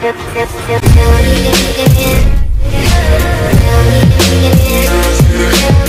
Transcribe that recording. Tell me again.